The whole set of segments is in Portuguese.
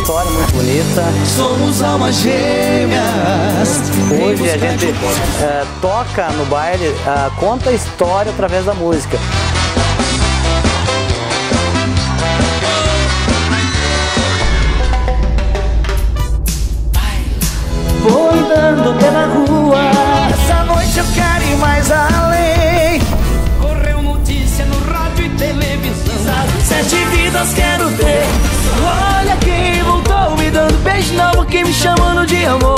história muito bonita. Somos almas gêmeas. Hoje a gente toca no baile, conta a história através da música. Vou andando pela rua, essa noite eu quero ir mais além. Correu notícia no rádio e televisão, sete vidas quero ter. Olha quem voltou me dando beijo novo, quem me chamando de amor.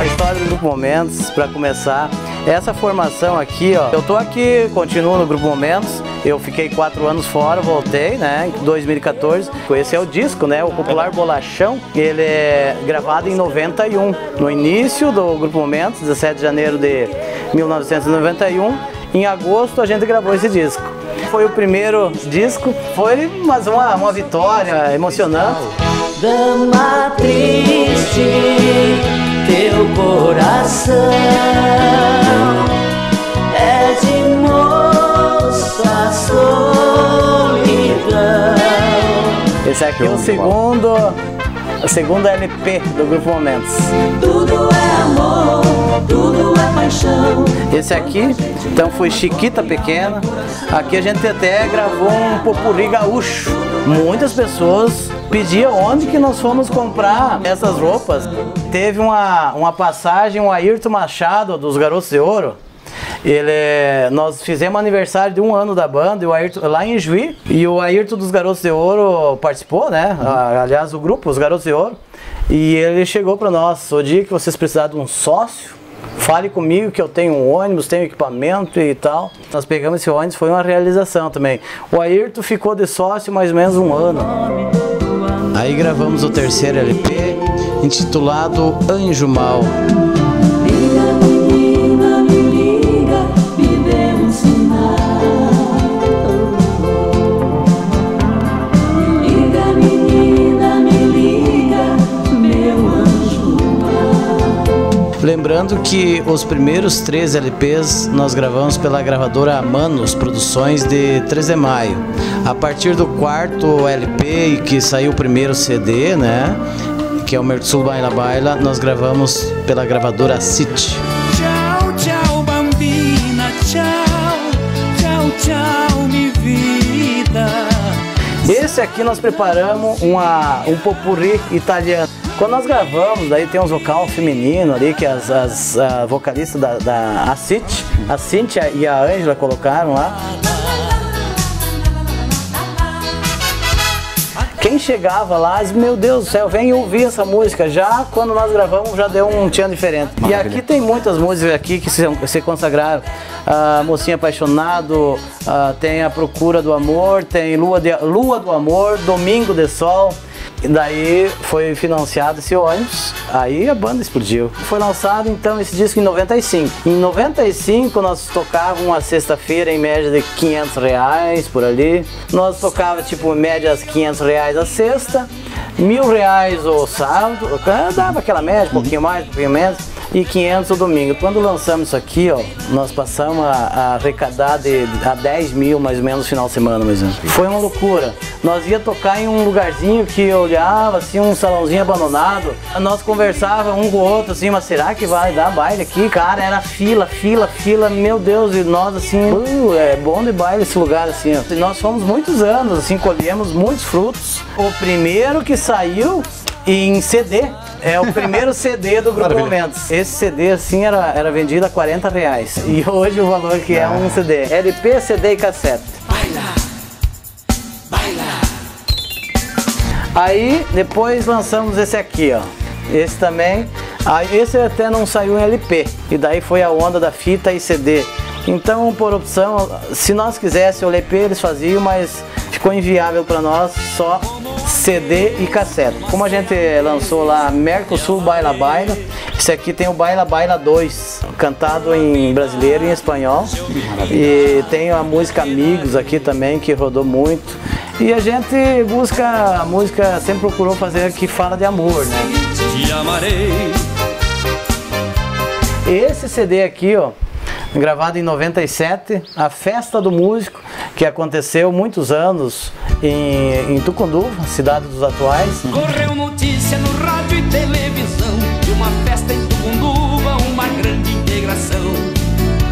A história do Grupo Momentos, pra começar, essa formação aqui, ó. Eu tô aqui, continuo no Grupo Momentos. Eu fiquei 4 anos fora, voltei, né, em 2014. Esse é o disco, né, o popular Bolachão. Ele é gravado em 91, no início do Grupo Momentos, 17 de janeiro de 1991. Em agosto a gente gravou esse disco. Foi o primeiro disco, foi mais uma vitória emocionante. Dama triste, teu coração é de moça solidão. Esse aqui é o segundo LP do Grupo Momentos. Tudo é amor, tudo é paixão. Esse aqui, então, foi Chiquita Pequena. Aqui a gente até gravou um popurri gaúcho. Muitas pessoas pediam onde que nós fomos comprar essas roupas. Teve uma passagem, o Ayrton Machado, dos Garotos de Ouro. Nós fizemos aniversário de 1 ano da banda, e o Ayrton, lá em Juí, e o Ayrton dos Garotos de Ouro participou, né? Aliás, o grupo, os Garotos de Ouro, e ele chegou para nós: o dia que vocês precisarem de um sócio, fale comigo que eu tenho um ônibus, tenho equipamento e tal. Nós pegamos esse ônibus, foi uma realização também. O Ayrton ficou de sócio mais ou menos 1 ano. Aí gravamos o terceiro LP, intitulado Anjo Mal. Lembrando que os primeiros 3 LPs nós gravamos pela gravadora Manos Produções, de 3 de maio. A partir do 4º LP, que saiu o primeiro CD, né, que é o Mercosul Baila Baila, nós gravamos pela gravadora City. Tchau, tchau, bambina, tchau, tchau, tchau, minha vida. Esse aqui nós preparamos um popurri italiano. Quando nós gravamos, daí tem uns vocal feminino ali que a vocalista a Cintia e a Angela colocaram lá. Quem chegava lá, diz: meu Deus do céu, vem ouvir essa música. Já quando nós gravamos, já deu um tchan diferente. Maravilha. E aqui tem muitas músicas aqui que se consagraram. Mocinha Apaixonado, tem a Procura do Amor, tem Lua do Amor, Domingo de Sol. E daí foi financiado esse ônibus, aí a banda explodiu. Foi lançado então esse disco em 95. Em 95 nós tocávamos uma sexta-feira em média de R$500 por ali. Nós tocávamos tipo em média R$500 a sexta, R$1.000 o sábado, dava aquela média, um pouquinho mais, um pouquinho menos, e R$500 o domingo. Quando lançamos isso aqui, ó, nós passamos a arrecadar a 10 mil mais ou menos no final de semana, mais ou menos. Foi uma loucura. Nós ia tocar em um lugarzinho que eu olhava, assim, um salãozinho abandonado. Nós conversávamos um com o outro, assim, mas será que vai dar baile aqui? Cara, era fila, fila, fila, meu Deus, e nós, assim, é bom de baile esse lugar, assim, ó. E nós fomos muitos anos, assim, colhemos muitos frutos. O primeiro que saiu em CD, é o primeiro CD do Grupo Momentos. Esse CD, assim, era vendido a R$40. E hoje o valor que é um CD. LP, CD e cassete. Baila. Aí depois lançamos esse aqui, ó. Esse também. Aí esse até não saiu em LP. E daí foi a onda da fita e CD. Então, por opção, se nós quisesse o LP, eles faziam, mas ficou inviável para nós só CD e cassete. Como a gente lançou lá Mercosul Baila Baila, esse aqui tem o Baila Baila 2, cantado em brasileiro e em espanhol. E tem a música Amigos aqui também, que rodou muito. E a gente busca a música, sempre procurou fazer que fala de amor, né? Te amarei. Esse CD aqui, ó, gravado em 97, A Festa do Músico, que aconteceu muitos anos em Tucunduva, cidade dos atuais. Correu notícia no rádio e televisão de uma festa em Tucunduva, uma grande integração.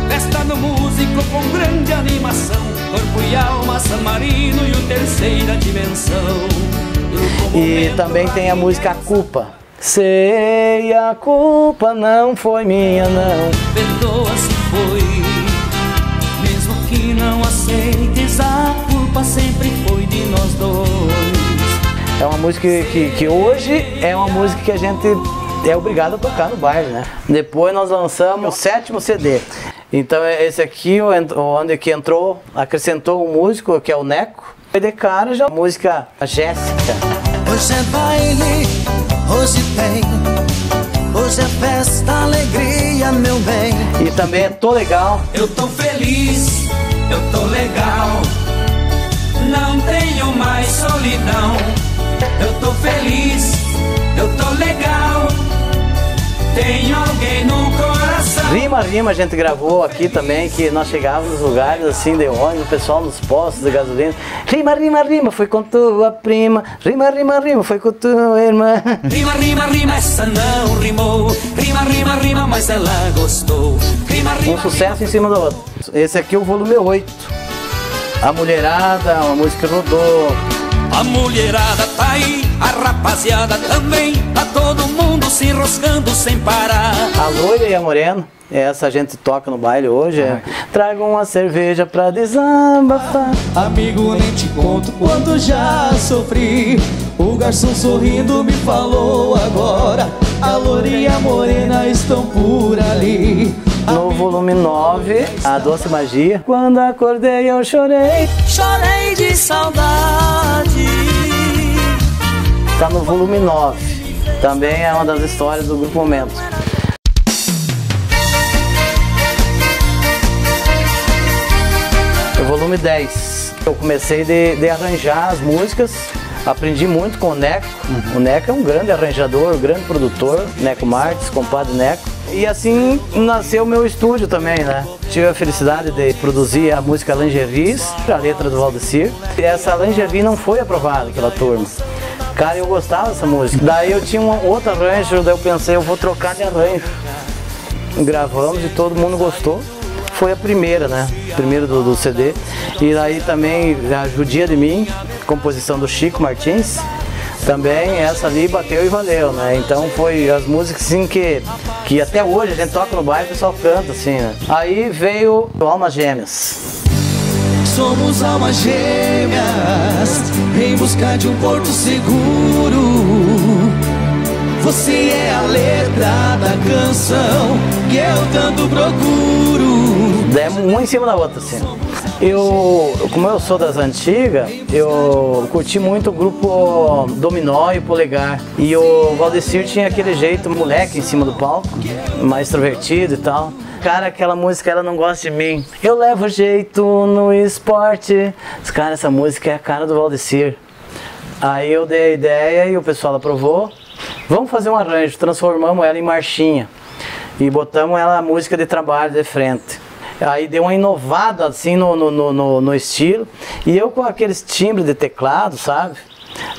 Festa no músico com grande animação, corpo e alma, San Marino e o Terceira Dimensão. E também tem a música Culpa. Sei, a culpa não foi minha, não. Perdoa se foi, mesmo que não aceites, a culpa sempre foi de nós dois. É uma música que hoje é uma música que a gente é obrigado a tocar no baile, né? Depois nós lançamos o 7º CD. Então esse aqui, onde que entrou, acrescentou um músico que é o Neco. E de cara já a música Jéssica. Hoje é baile, hoje tem, hoje é festa, alegria, meu bem. E também é Tô Legal. Eu tô feliz, eu tô legal, não tenho mais solidão. Eu tô feliz, eu tô legal, tenho alguém no coração. Rima a gente gravou aqui também, que nós chegávamos nos lugares assim de ônibus, o pessoal nos postos de gasolina. Rima, rima, rima, foi com tua prima. Rima, rima, rima, foi com tua irmã. Rima, rima, rima, essa não rimou. Rima, rima, rima, mas ela gostou. Rima, rima, um sucesso rima, em cima do outro. Esse aqui é o volume 8. A Mulherada, uma música rodou. A mulherada tá aí, a rapaziada também, tá todo mundo se enroscando sem parar. A Loura e a Morena, essa a gente toca no baile hoje, é. Traga uma cerveja pra desabafar. Amigo, nem te conto quanto já sofri. O garçom sorrindo me falou agora, a Loura e a Morena estão por ali. No volume 9, a Doce Magia. Quando acordei eu chorei, chorei de saudade. Tá no volume 9. Também é uma das histórias do Grupo Momentos. O volume 10. Eu comecei de arranjar as músicas. Aprendi muito com o Neco. O Neco é um grande arranjador, um grande produtor. Neco Martins, compadre Neco. E assim nasceu o meu estúdio também, né? Tive a felicidade de produzir a música Langevis, a letra do Valdecir. E essa Langevis não foi aprovada pela turma. Cara, eu gostava dessa música. Daí eu tinha um outro arranjo, daí eu pensei, eu vou trocar de arranjo. Gravamos e todo mundo gostou. Foi a primeira, né? Primeiro do CD. E aí também a Judia de Mim, composição do Chico Martins. Também essa ali bateu e valeu, né? Então foi as músicas assim que até hoje a gente toca no baile e o pessoal canta assim, né? Aí veio o Almas Gêmeas. Somos almas gêmeas em busca de um porto seguro. Você é a letra da canção que eu tanto procuro. É um em cima da outra, assim. Eu, como eu sou das antigas, eu curti muito o grupo Dominó e Polegar. E o Valdecir tinha aquele jeito moleque em cima do palco, mais extrovertido e tal. Cara, aquela música, ela não gosta de mim. Eu levo jeito no esporte. Cara, essa música é a cara do Valdecir. Aí eu dei a ideia e o pessoal aprovou. Vamos fazer um arranjo, transformamos ela em marchinha e botamos ela a música de trabalho de frente. Aí deu uma inovada assim no estilo, e eu com aqueles timbres de teclado, sabe?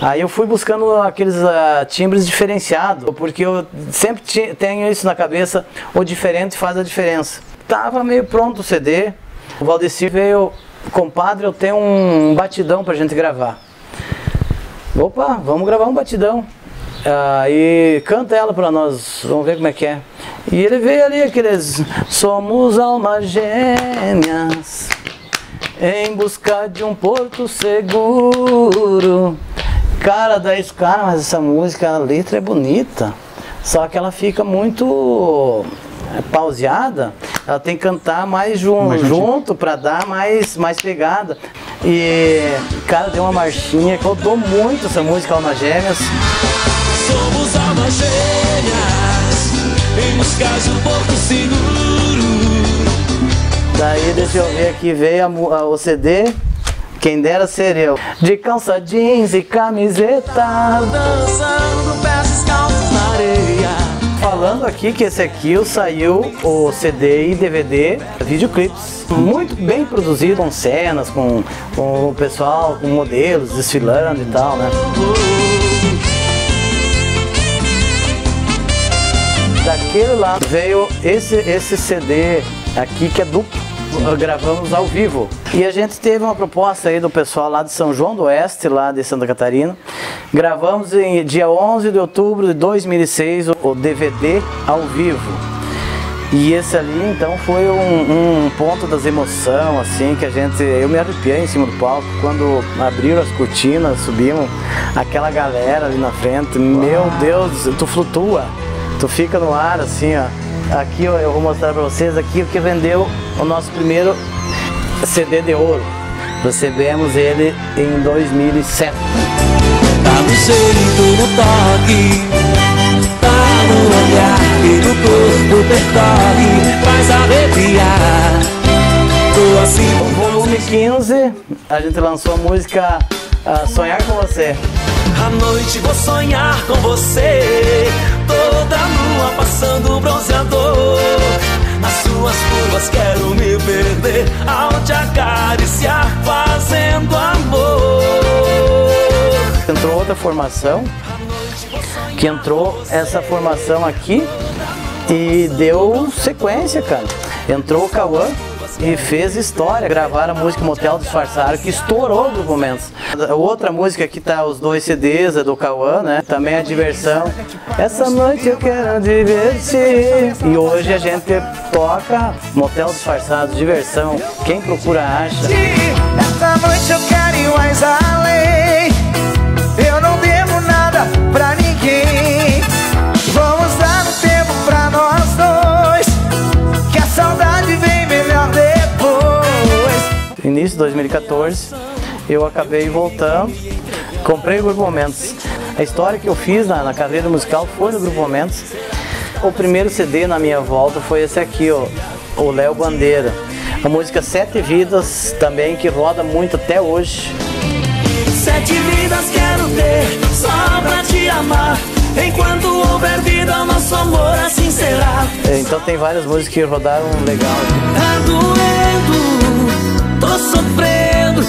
Aí eu fui buscando aqueles timbres diferenciados, porque eu sempre tenho isso na cabeça, o diferente faz a diferença. Tava meio pronto o CD, o Valdecir veio, compadre, eu tenho um batidão pra gente gravar. Opa, vamos gravar um batidão. E canta ela pra nós, vamos ver como é que é. E ele veio ali aqueles... Somos almas gêmeas em busca de um porto seguro. Cara, mas essa música, a letra é bonita, só que ela fica muito pauseada. Ela tem que cantar mais junto pra dar mais pegada. E cara, deu uma marchinha, rodou muito essa música, Almas Gêmeas. Somos almas gêmeas, em busca de um porto seguro. Daí deixa eu ver aqui, veio o CD, quem dera ser eu. De calça jeans e camiseta, dançando pés descalços na areia. falando aqui que esse aqui saiu o CD e DVD, videoclips, muito bem produzido, com cenas, com o pessoal, com modelos desfilando e tal, né? Daquele lá veio esse CD aqui que é duplo. Nós gravamos ao vivo. E a gente teve uma proposta aí do pessoal lá de São João do Oeste, lá de Santa Catarina. Gravamos em dia 11 de outubro de 2006 o DVD ao vivo. E esse ali então foi um ponto das emoções, assim, que a gente... Eu me arrepiei em cima do palco, quando abriram as cortinas, subimos, aquela galera ali na frente, meu Deus, tu flutua, tu fica no ar assim, ó. Aqui eu vou mostrar para vocês aqui o que vendeu o nosso primeiro CD de ouro. Recebemos ele em 2007. Tá no jeito, no toque, tá no olhar e no corpo percorre, faz arrepiar. Tô assim. O volume 15, a gente lançou a música Sonhar com Você. À noite vou sonhar com você, toda lua passando bronzeador. Nas suas curvas quero me perder, ao te acariciar fazendo amor. Entrou outra formação, que entrou essa formação aqui e deu sequência, cara. Entrou o Cauã e fez história, gravaram a música Motel Disfarçado, que estourou Grupo Momentos. Outra música que tá os dois CDs é do Cauã, né? Também a Diversão. Essa noite eu quero divertir. E hoje a gente toca Motel Disfarçado, Diversão. Quem procura acha. Essa noite eu quero ir mais além. Eu não devo nada pra ninguém. Vamos dar um tempo pra nós dois, que a saudade vem. Início de 2014, eu acabei voltando, comprei o Grupo Momentos. A história que eu fiz na carreira musical foi no Grupo Momentos. O primeiro CD na minha volta foi esse aqui, ó, o Léo Bandeira. A música Sete Vidas também, que roda muito até hoje. Sete vidas quero ter, só pra te amar. Enquanto houver vida, nosso amor assim será. Então tem várias músicas que rodaram legal. Tá doendo. Tô sofrendo,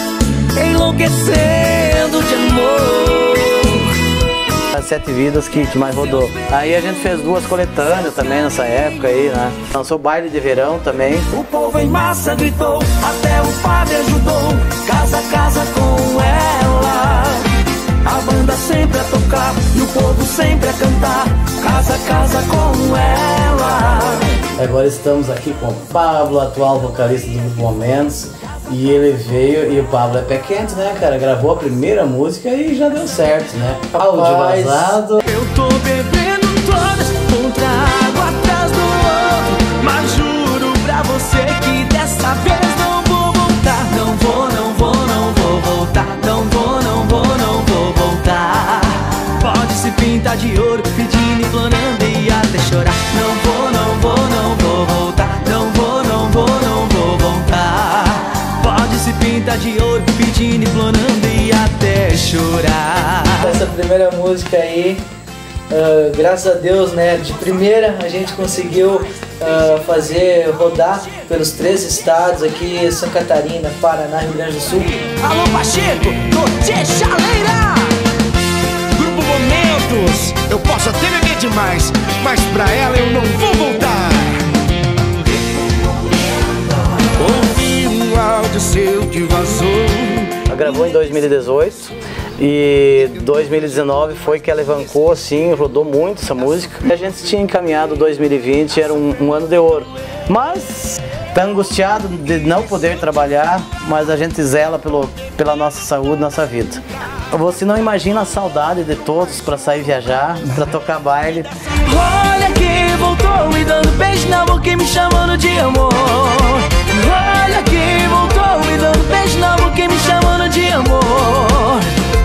enlouquecendo de amor. As Sete Vidas que mais rodou. Aí a gente fez duas coletâneas também nessa época aí, né? Lançou Baile de Verão também. O povo em massa gritou, até o padre ajudou. Casa a casa com ela. A banda sempre a tocar e o povo sempre a cantar. Casa a casa com ela. Agora estamos aqui com o Pablo, atual vocalista do Grupo Momentos. E ele veio, e o Pablo é pé quente, né, cara? Gravou a primeira música e já deu certo, né? Áudio vazado. Eu tô bebendo todas, um trago atrás do outro. Mas juro pra você que dessa vez não vou voltar. Não vou, não vou, não vou voltar. Não vou, não vou, não vou voltar. Pode se pintar de ouro, pedindo e planando e até chorar. Não vou, não vou, não vou voltar. Não vou, não vou, não vou voltar. Pode se pintar de ouro, pedindo e planando e até chorar. Essa primeira música aí, graças a Deus, né? De primeira a gente conseguiu fazer rodar pelos 3 estados aqui, Santa Catarina, Paraná, Rio Grande do Sul. Alô Pacheco, noite chaleira! Grupo Momentos, eu posso até beber demais, mas pra ela eu não vou voltar. Ouvi um áudio seu que vazou. Ela gravou em 2018. E 2019 foi que alavancou, assim, rodou muito essa música. A gente tinha encaminhado 2020, era um ano de ouro. Mas tá angustiado de não poder trabalhar, mas a gente zela pela nossa saúde, nossa vida. Você não imagina a saudade de todos pra sair viajar, pra tocar baile. Olha que voltou e dando beijo na boca e me chamando de amor. Olha que voltou e dando beijo na boca e me chamando de amor.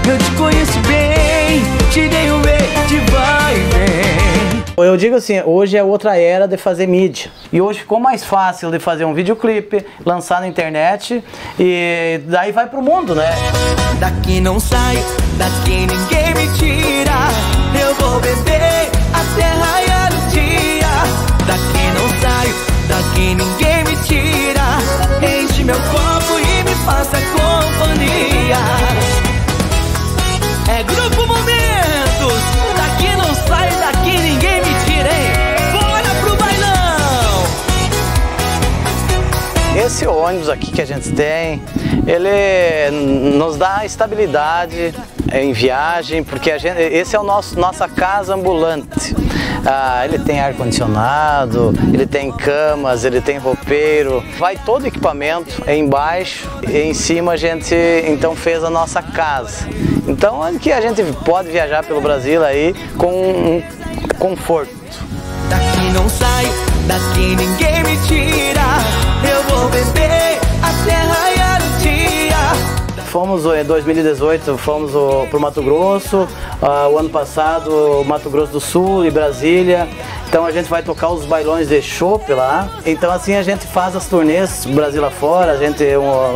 Eu te conheço bem, te dei um beijo, te vai bem. Eu digo assim, hoje é outra era de fazer mídia. E hoje ficou mais fácil de fazer um videoclipe, lançar na internet e daí vai pro mundo, né? Daqui não sai, daqui ninguém me tira. Eu vou beber até raiar o dia. Esse ônibus aqui que a gente tem, ele nos dá estabilidade em viagem, porque a gente, esse é o nossa casa ambulante. Ele tem ar-condicionado, ele tem camas, ele tem roupeiro, vai todo o equipamento embaixo e em cima a gente então fez a nossa casa. Então é que a gente pode viajar pelo Brasil aí com um conforto. Daqui não sai, daqui ninguém me tira, eu vou beber até raiar o dia. Fomos em 2018, fomos para o Mato Grosso, o ano passado Mato Grosso do Sul e Brasília. Então a gente vai tocar os bailões de chopp lá. Então assim a gente faz as turnês Brasil afora, a gente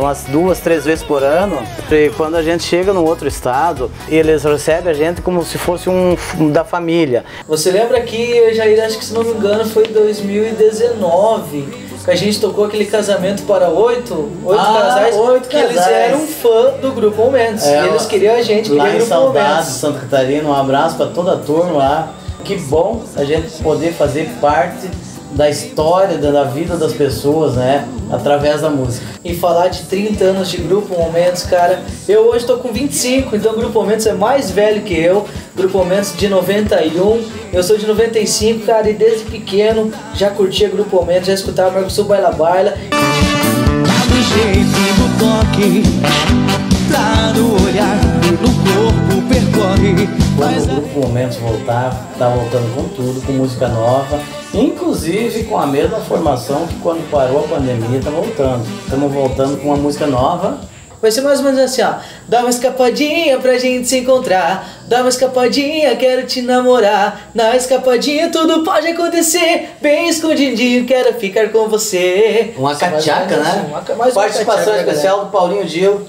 umas 2, 3 vezes por ano. E quando a gente chega num outro estado, eles recebem a gente como se fosse um da família. Você lembra que, Jair, acho que se não me engano foi 2019. Que a gente tocou aquele casamento para 8 casais, 8 que casais. Eles eram fã do Grupo Momentos, e eles queriam a gente, queriam o Grupo Momentos. Santa Catarina, um abraço para toda a turma lá. Que bom a gente poder fazer parte da história, da vida das pessoas, né, através da música. E falar de 30 anos de Grupo Momentos, cara, eu hoje tô com 25, então o Grupo Momentos é mais velho que eu. Grupo Momentos de 91, eu sou de 95, cara, e desde pequeno já curtia Grupo Momentos, já escutava Mercosul Baila Baila. Tá do jeito do toque, tá do olhar, do corpo percorre. Quando o Grupo Momentos voltar, tá voltando com tudo, com música nova. Inclusive com a mesma formação que quando parou a pandemia, tá voltando. Estamos voltando com uma música nova. Vai ser mais ou menos assim, ó. Dá uma escapadinha pra gente se encontrar. Dá uma escapadinha, quero te namorar. Na escapadinha tudo pode acontecer. Bem escondidinho, quero ficar com você. Uma cachaca, né? Participação especial do Paulinho Gil.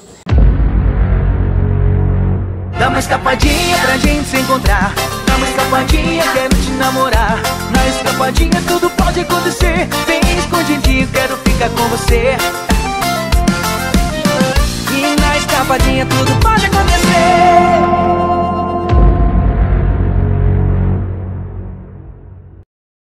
Dá uma escapadinha pra gente se encontrar. Dá uma escapadinha, quero te namorar. Na escapadinha tudo pode acontecer. Bem escondidinho, quero ficar